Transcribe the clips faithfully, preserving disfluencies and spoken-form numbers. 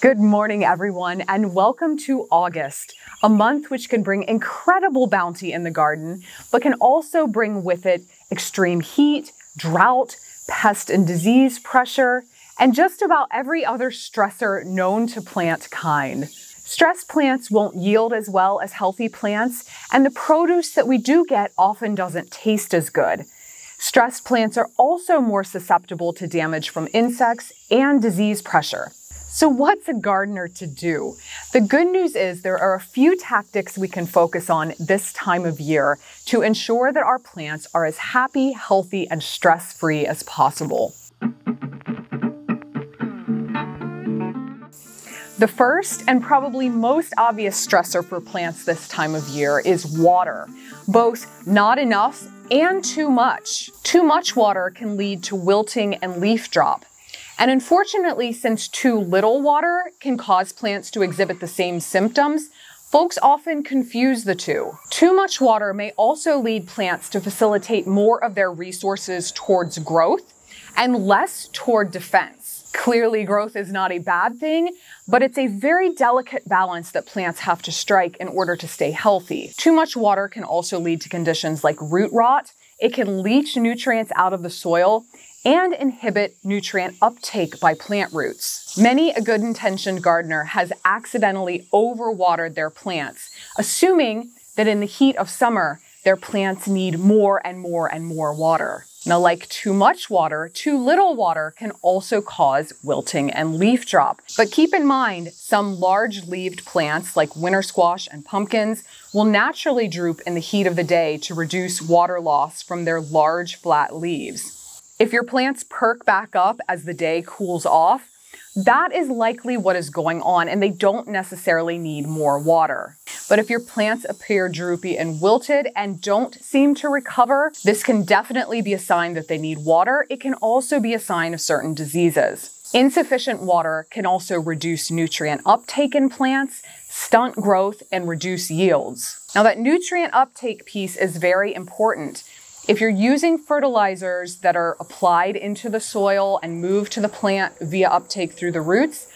Good morning, everyone, and welcome to August, a month which can bring incredible bounty in the garden, but can also bring with it extreme heat, drought, pest and disease pressure, and just about every other stressor known to plant kind. Stressed plants won't yield as well as healthy plants, and the produce that we do get often doesn't taste as good. Stressed plants are also more susceptible to damage from insects and disease pressure. So what's a gardener to do? The good news is there are a few tactics we can focus on this time of year to ensure that our plants are as happy, healthy, and stress-free as possible. The first and probably most obvious stressor for plants this time of year is water, both not enough and too much. Too much water can lead to wilting and leaf drop. And unfortunately, since too little water can cause plants to exhibit the same symptoms, folks often confuse the two. Too much water may also lead plants to facilitate more of their resources towards growth and less toward defense. Clearly, growth is not a bad thing, but it's a very delicate balance that plants have to strike in order to stay healthy. Too much water can also lead to conditions like root rot. It can leach nutrients out of the soil and inhibit nutrient uptake by plant roots. Many a good-intentioned gardener has accidentally overwatered their plants, assuming that in the heat of summer, their plants need more and more and more water. Now, like too much water, too little water can also cause wilting and leaf drop. But keep in mind, some large-leaved plants like winter squash and pumpkins will naturally droop in the heat of the day to reduce water loss from their large, flat leaves. If your plants perk back up as the day cools off, that is likely what is going on, and they don't necessarily need more water. But if your plants appear droopy and wilted and don't seem to recover, this can definitely be a sign that they need water. It can also be a sign of certain diseases. Insufficient water can also reduce nutrient uptake in plants, stunt growth, and reduce yields. Now, that nutrient uptake piece is very important. If you're using fertilizers that are applied into the soil and moved to the plant via uptake through the roots,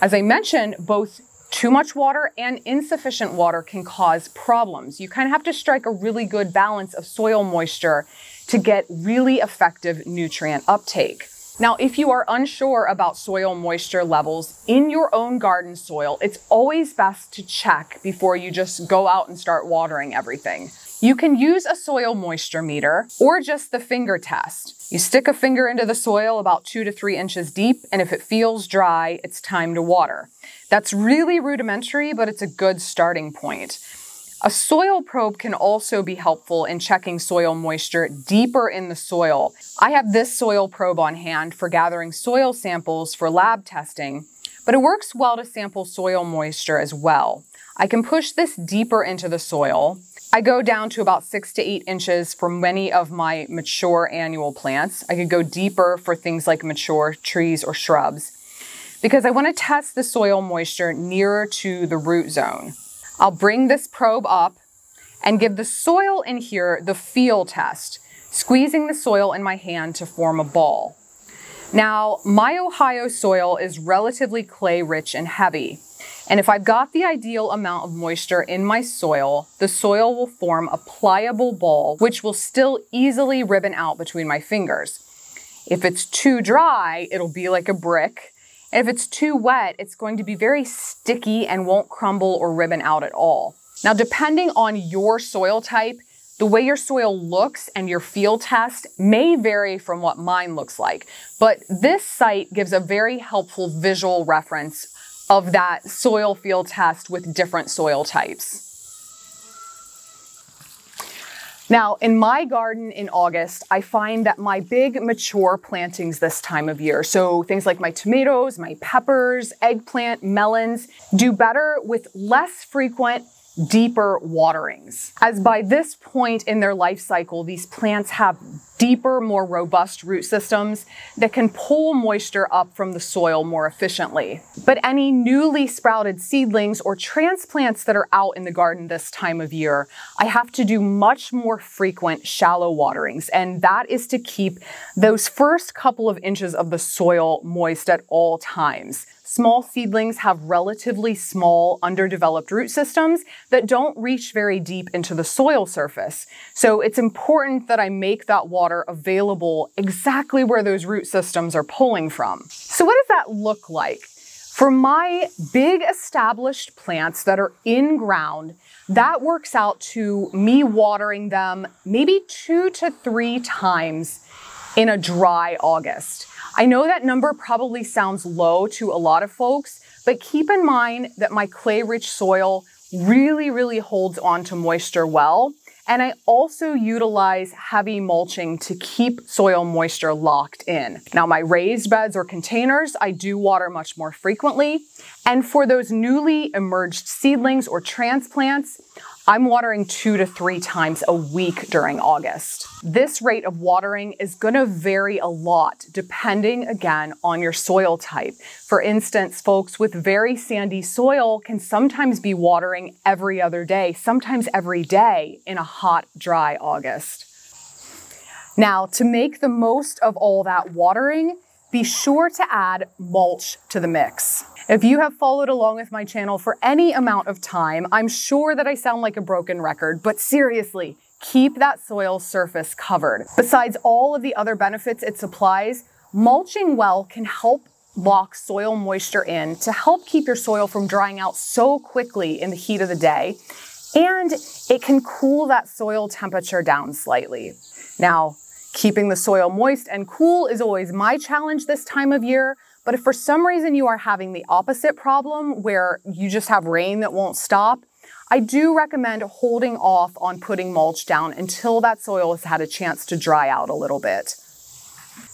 as I mentioned, both too much water and insufficient water can cause problems. You kind of have to strike a really good balance of soil moisture to get really effective nutrient uptake. Now, if you are unsure about soil moisture levels in your own garden soil, it's always best to check before you just go out and start watering everything. You can use a soil moisture meter or just the finger test. You stick a finger into the soil about two to three inches deep, and if it feels dry, it's time to water. That's really rudimentary, but it's a good starting point. A soil probe can also be helpful in checking soil moisture deeper in the soil. I have this soil probe on hand for gathering soil samples for lab testing, but it works well to sample soil moisture as well. I can push this deeper into the soil. I go down to about six to eight inches for many of my mature annual plants. I could go deeper for things like mature trees or shrubs because I want to test the soil moisture nearer to the root zone. I'll bring this probe up and give the soil in here the feel test, squeezing the soil in my hand to form a ball. Now, my Ohio soil is relatively clay-rich and heavy. And if I've got the ideal amount of moisture in my soil, the soil will form a pliable ball, which will still easily ribbon out between my fingers. If it's too dry, it'll be like a brick. And if it's too wet, it's going to be very sticky and won't crumble or ribbon out at all. Now, depending on your soil type, the way your soil looks and your feel test may vary from what mine looks like, but this site gives a very helpful visual reference of that soil feel test with different soil types. Now, in my garden in August, I find that my big mature plantings this time of year, so things like my tomatoes, my peppers, eggplant, melons, do better with less frequent, deeper waterings. As by this point in their life cycle, these plants have deeper, more robust root systems that can pull moisture up from the soil more efficiently. But any newly sprouted seedlings or transplants that are out in the garden this time of year, I have to do much more frequent shallow waterings, and that is to keep those first couple of inches of the soil moist at all times. small seedlings have relatively small, underdeveloped root systems that don't reach very deep into the soil surface. So it's important that I make that water available exactly where those root systems are pulling from. So what does that look like? For my big established plants that are in ground, that works out to me watering them maybe two to three times in a dry August. I know that number probably sounds low to a lot of folks, but keep in mind that my clay-rich soil really, really holds on to moisture well. And I also utilize heavy mulching to keep soil moisture locked in. Now my raised beds or containers, I do water much more frequently. And for those newly emerged seedlings or transplants, I'm watering two to three times a week during August. This rate of watering is gonna vary a lot depending, again, on your soil type. For instance, folks with very sandy soil can sometimes be watering every other day, sometimes every day in a hot, dry August. Now, to make the most of all that watering, be sure to add mulch to the mix. If you have followed along with my channel for any amount of time, I'm sure that I sound like a broken record, but seriously, keep that soil surface covered. Besides all of the other benefits it supplies, mulching well can help lock soil moisture in to help keep your soil from drying out so quickly in the heat of the day, and it can cool that soil temperature down slightly. Now, keeping the soil moist and cool is always my challenge this time of year, but if for some reason you are having the opposite problem where you just have rain that won't stop, I do recommend holding off on putting mulch down until that soil has had a chance to dry out a little bit.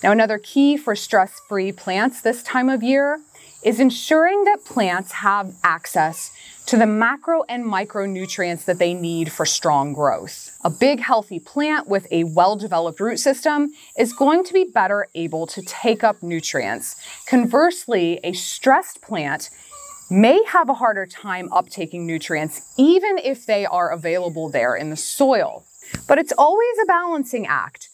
Now, another key for stress-free plants this time of year is ensuring that plants have access to the macro and micronutrients that they need for strong growth. A big, healthy plant with a well-developed root system is going to be better able to take up nutrients. Conversely, a stressed plant may have a harder time uptaking nutrients, even if they are available there in the soil. But it's always a balancing act.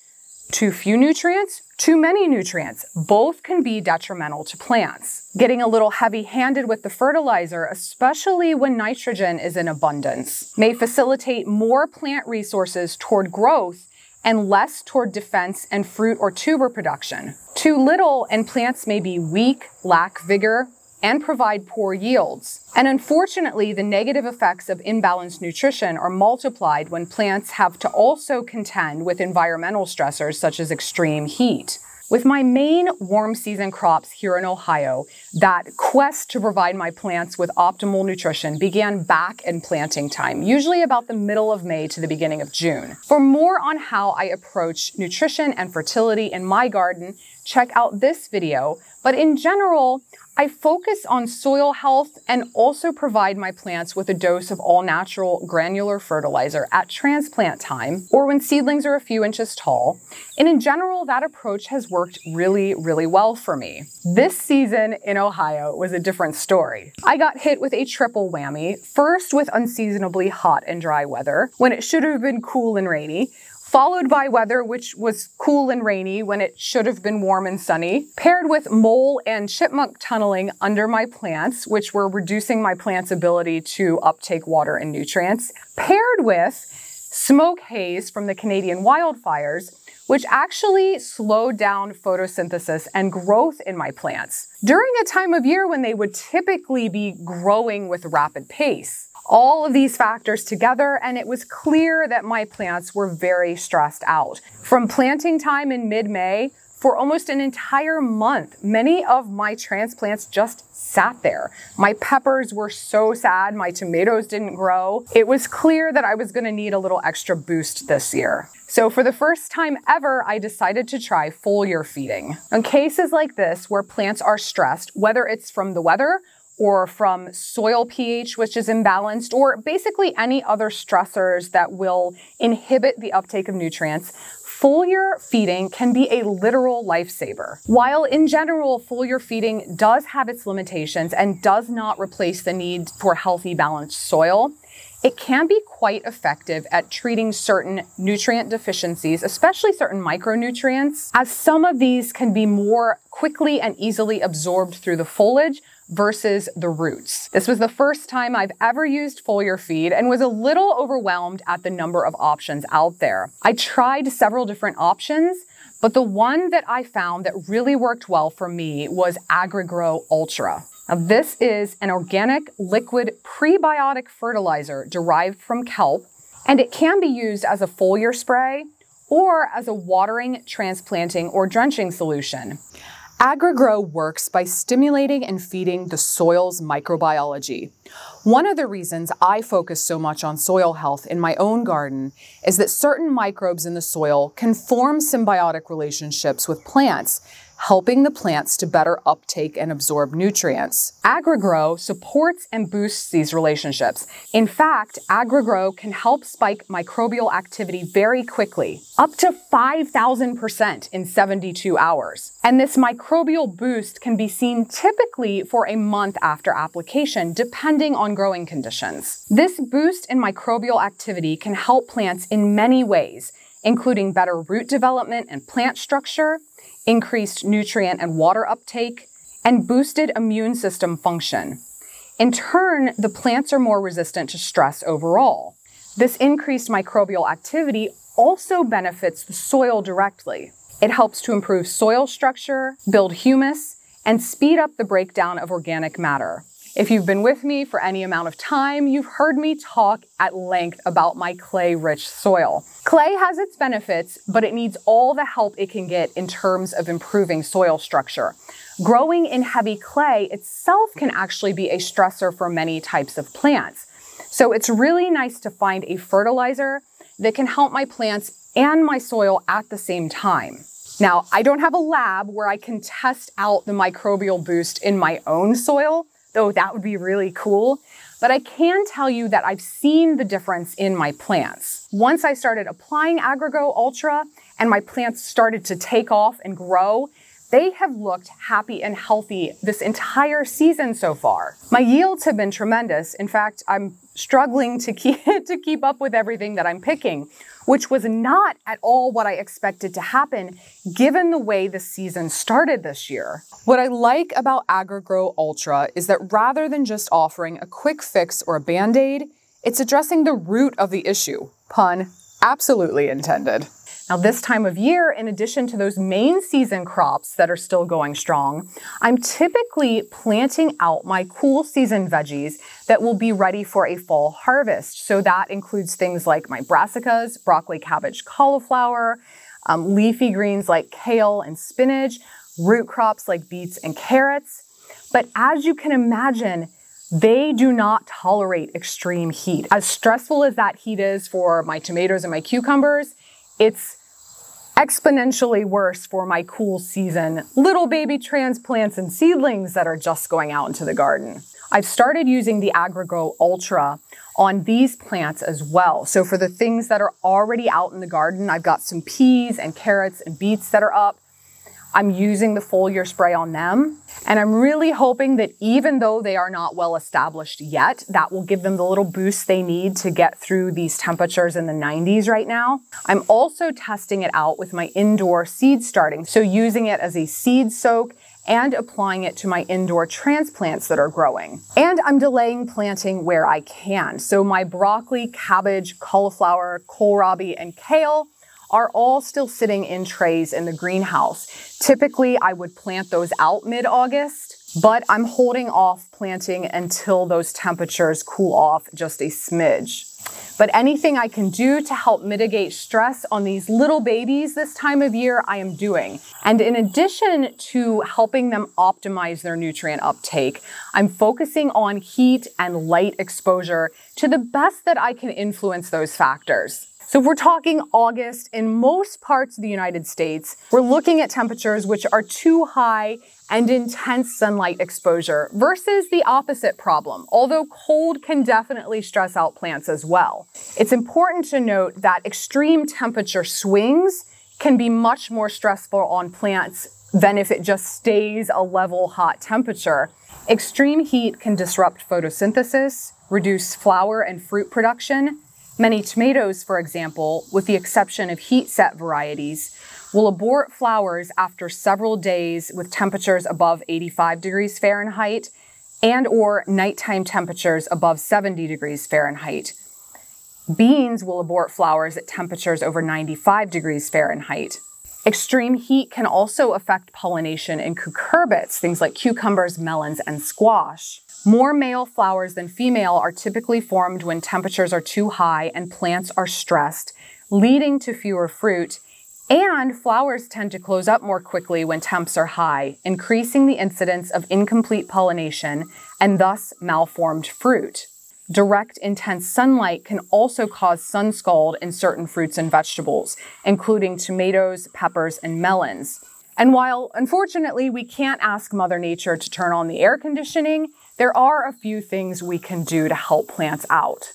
Too few nutrients, too many nutrients, both can be detrimental to plants. Getting a little heavy-handed with the fertilizer, especially when nitrogen is in abundance, may facilitate more plant resources toward growth and less toward defense and fruit or tuber production. Too little and plants may be weak, lack vigor, and provide poor yields. And unfortunately, the negative effects of imbalanced nutrition are multiplied when plants have to also contend with environmental stressors such as extreme heat. With my main warm season crops here in Ohio, that quest to provide my plants with optimal nutrition began back in planting time, usually about the middle of May to the beginning of June. For more on how I approach nutrition and fertility in my garden, check out this video. But in general, I focus on soil health and also provide my plants with a dose of all-natural granular fertilizer at transplant time or when seedlings are a few inches tall. And in general, that approach has worked really, really well for me. This season in Ohio was a different story. I got hit with a triple whammy, first with unseasonably hot and dry weather when it should have been cool and rainy, followed by weather which was cool and rainy when it should have been warm and sunny, paired with mole and chipmunk tunneling under my plants, which were reducing my plants' ability to uptake water and nutrients, paired with smoke haze from the Canadian wildfires, which actually slowed down photosynthesis and growth in my plants during a time of year when they would typically be growing with rapid pace. All of these factors together, and it was clear that my plants were very stressed out. From planting time in mid-May, for almost an entire month, many of my transplants just sat there. My peppers were so sad, my tomatoes didn't grow. It was clear that I was gonna need a little extra boost this year. So for the first time ever, I decided to try foliar feeding. In cases like this, where plants are stressed, whether it's from the weather or from soil pH, which is imbalanced, or basically any other stressors that will inhibit the uptake of nutrients, foliar feeding can be a literal lifesaver. While in general, foliar feeding does have its limitations and does not replace the need for healthy, balanced soil, it can be quite effective at treating certain nutrient deficiencies, especially certain micronutrients, as some of these can be more quickly and easily absorbed through the foliage versus the roots. This was the first time I've ever used foliar feed and was a little overwhelmed at the number of options out there. I tried several different options, but the one that I found that really worked well for me was AgriGro Ultra. Now, this is an organic liquid prebiotic fertilizer derived from kelp, and it can be used as a foliar spray or as a watering, transplanting, or drenching solution. AgriGro works by stimulating and feeding the soil's microbiology. One of the reasons I focus so much on soil health in my own garden is that certain microbes in the soil can form symbiotic relationships with plants, helping the plants to better uptake and absorb nutrients. AgriGro supports and boosts these relationships. In fact, AgriGro can help spike microbial activity very quickly, up to five thousand percent in seventy-two hours. And this microbial boost can be seen typically for a month after application, depending on growing conditions. This boost in microbial activity can help plants in many ways, including better root development and plant structure, increased nutrient and water uptake, and boosted immune system function. In turn, the plants are more resistant to stress overall. This increased microbial activity also benefits the soil directly. It helps to improve soil structure, build humus, and speed up the breakdown of organic matter. If you've been with me for any amount of time, you've heard me talk at length about my clay-rich soil. Clay has its benefits, but it needs all the help it can get in terms of improving soil structure. Growing in heavy clay itself can actually be a stressor for many types of plants. So it's really nice to find a fertilizer that can help my plants and my soil at the same time. Now, I don't have a lab where I can test out the microbial boost in my own soil, though that would be really cool. But I can tell you that I've seen the difference in my plants. Once I started applying AgriGro Ultra and my plants started to take off and grow, they have looked happy and healthy this entire season so far. My yields have been tremendous. In fact, I'm struggling to keep, to keep up with everything that I'm picking, which was not at all what I expected to happen given the way the season started this year. What I like about AgriGro Ultra is that rather than just offering a quick fix or a Band-Aid, it's addressing the root of the issue. Pun absolutely intended. Now, this time of year, in addition to those main season crops that are still going strong, I'm typically planting out my cool season veggies that will be ready for a fall harvest. So that includes things like my brassicas, broccoli, cabbage, cauliflower, um, leafy greens like kale and spinach, root crops like beets and carrots. But as you can imagine, they do not tolerate extreme heat. As stressful as that heat is for my tomatoes and my cucumbers, it's exponentially worse for my cool season little baby transplants and seedlings that are just going out into the garden. I've started using the AgriGro Ultra on these plants as well. So for the things that are already out in the garden, I've got some peas and carrots and beets that are up. I'm using the foliar spray on them, and I'm really hoping that even though they are not well established yet, that will give them the little boost they need to get through these temperatures in the nineties right now. I'm also testing it out with my indoor seed starting, so using it as a seed soak and applying it to my indoor transplants that are growing. And I'm delaying planting where I can. So my broccoli, cabbage, cauliflower, kohlrabi, and kale are all still sitting in trays in the greenhouse. Typically, I would plant those out mid-August, but I'm holding off planting until those temperatures cool off just a smidge. But anything I can do to help mitigate stress on these little babies this time of year, I am doing. And in addition to helping them optimize their nutrient uptake, I'm focusing on heat and light exposure to the best that I can influence those factors. So if we're talking August, in most parts of the United States, we're looking at temperatures which are too high and intense sunlight exposure versus the opposite problem, although cold can definitely stress out plants as well. It's important to note that extreme temperature swings can be much more stressful on plants than if it just stays a level hot temperature. Extreme heat can disrupt photosynthesis, reduce flower and fruit production. Many tomatoes, for example, with the exception of heat-set varieties, will abort flowers after several days with temperatures above eighty-five degrees Fahrenheit and or nighttime temperatures above seventy degrees Fahrenheit. Beans will abort flowers at temperatures over ninety-five degrees Fahrenheit. Extreme heat can also affect pollination in cucurbits, things like cucumbers, melons, and squash. More male flowers than female are typically formed when temperatures are too high and plants are stressed, leading to fewer fruit, and flowers tend to close up more quickly when temps are high, increasing the incidence of incomplete pollination and thus malformed fruit. Direct, intense sunlight can also cause sun scald in certain fruits and vegetables, including tomatoes, peppers, and melons. And while, unfortunately, we can't ask Mother Nature to turn on the air conditioning, there are a few things we can do to help plants out.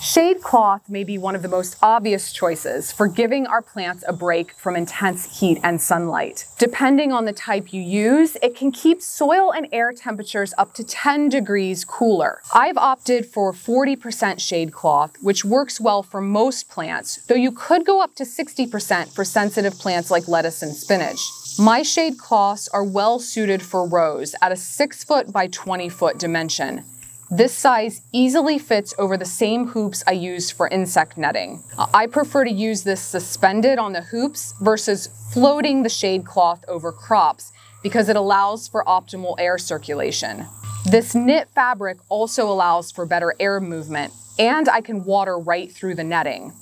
Shade cloth may be one of the most obvious choices for giving our plants a break from intense heat and sunlight. Depending on the type you use, it can keep soil and air temperatures up to ten degrees cooler. I've opted for forty percent shade cloth, which works well for most plants, though you could go up to sixty percent for sensitive plants like lettuce and spinach. My shade cloths are well suited for rows at a six foot by twenty foot dimension. This size easily fits over the same hoops I use for insect netting. I prefer to use this suspended on the hoops versus floating the shade cloth over crops because it allows for optimal air circulation. This knit fabric also allows for better air movement, and I can water right through the netting.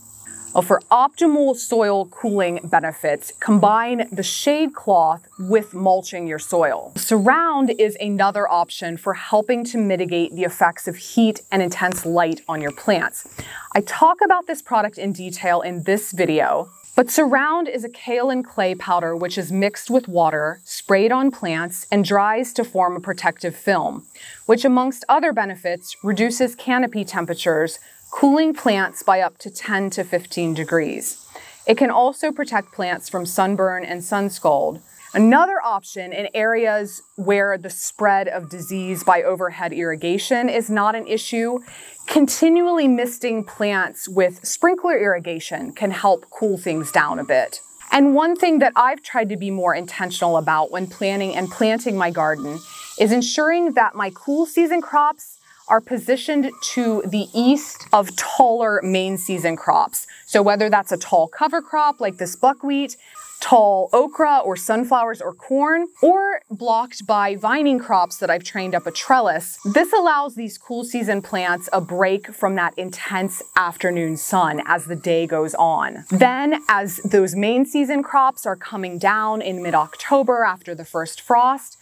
Well, for optimal soil cooling benefits, combine the shade cloth with mulching your soil. Surround is another option for helping to mitigate the effects of heat and intense light on your plants. I talk about this product in detail in this video, but Surround is a kale and clay powder which is mixed with water, sprayed on plants, and dries to form a protective film, which amongst other benefits reduces canopy temperatures, cooling plants by up to ten to fifteen degrees. It can also protect plants from sunburn and sun scald. Another option in areas where the spread of disease by overhead irrigation is not an issue, continually misting plants with sprinkler irrigation can help cool things down a bit. And one thing that I've tried to be more intentional about when planning and planting my garden is ensuring that my cool season crops are positioned to the east of taller main season crops. So whether that's a tall cover crop like this buckwheat, tall okra or sunflowers or corn, or blocked by vining crops that I've trained up a trellis, this allows these cool season plants a break from that intense afternoon sun as the day goes on. Then, as those main season crops are coming down in mid-October after the first frost,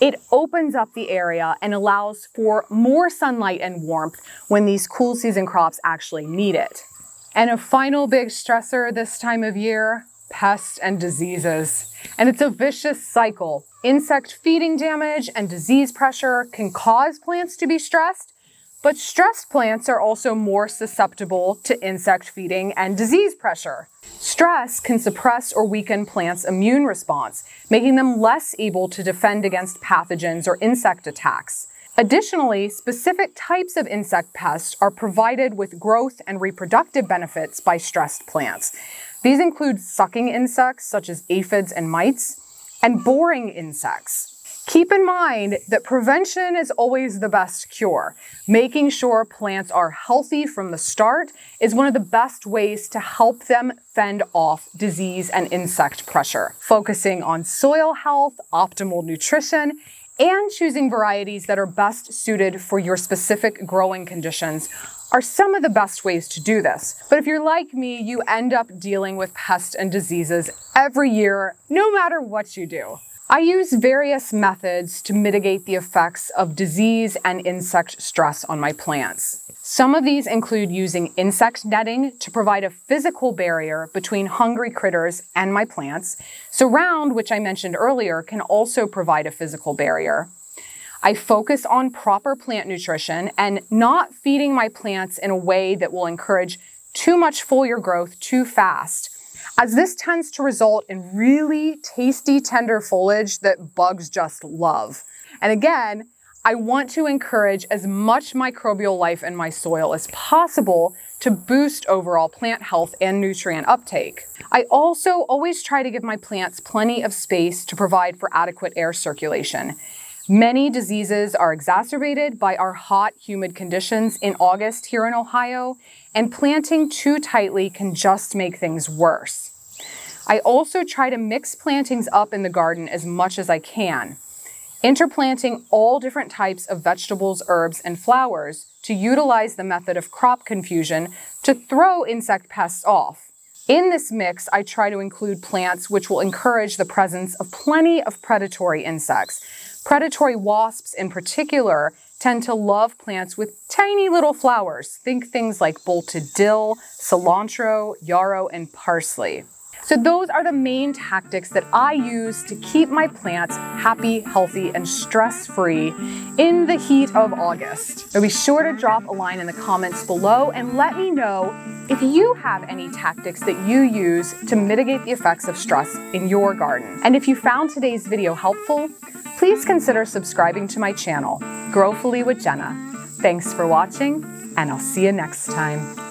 it opens up the area and allows for more sunlight and warmth when these cool season crops actually need it. And a final big stressor this time of year, pests and diseases. And it's a vicious cycle. Insect feeding damage and disease pressure can cause plants to be stressed, but stressed plants are also more susceptible to insect feeding and disease pressure. Stress can suppress or weaken plants' immune response, making them less able to defend against pathogens or insect attacks. Additionally, specific types of insect pests are provided with growth and reproductive benefits by stressed plants. These include sucking insects such as aphids and mites, and boring insects. Keep in mind that prevention is always the best cure. Making sure plants are healthy from the start is one of the best ways to help them fend off disease and insect pressure. Focusing on soil health, optimal nutrition, and choosing varieties that are best suited for your specific growing conditions are some of the best ways to do this. But if you're like me, you end up dealing with pests and diseases every year, no matter what you do. I use various methods to mitigate the effects of disease and insect stress on my plants. Some of these include using insect netting to provide a physical barrier between hungry critters and my plants. Surround, which I mentioned earlier, can also provide a physical barrier. I focus on proper plant nutrition and not feeding my plants in a way that will encourage too much foliar growth too fast. as this tends to result in really tasty, tender foliage that bugs just love. And again, I want to encourage as much microbial life in my soil as possible to boost overall plant health and nutrient uptake. I also always try to give my plants plenty of space to provide for adequate air circulation. Many diseases are exacerbated by our hot, humid conditions in August here in Ohio, and planting too tightly can just make things worse. I also try to mix plantings up in the garden as much as I can, interplanting all different types of vegetables, herbs, and flowers to utilize the method of crop confusion to throw insect pests off. In this mix, I try to include plants which will encourage the presence of plenty of predatory insects. Predatory wasps in particular tend to love plants with tiny little flowers. Think things like bolted dill, cilantro, yarrow, and parsley. So those are the main tactics that I use to keep my plants happy, healthy, and stress-free in the heat of August. So be sure to drop a line in the comments below and let me know if you have any tactics that you use to mitigate the effects of stress in your garden. And if you found today's video helpful, please consider subscribing to my channel, Growfully with Jenna. Thanks for watching, and I'll see you next time.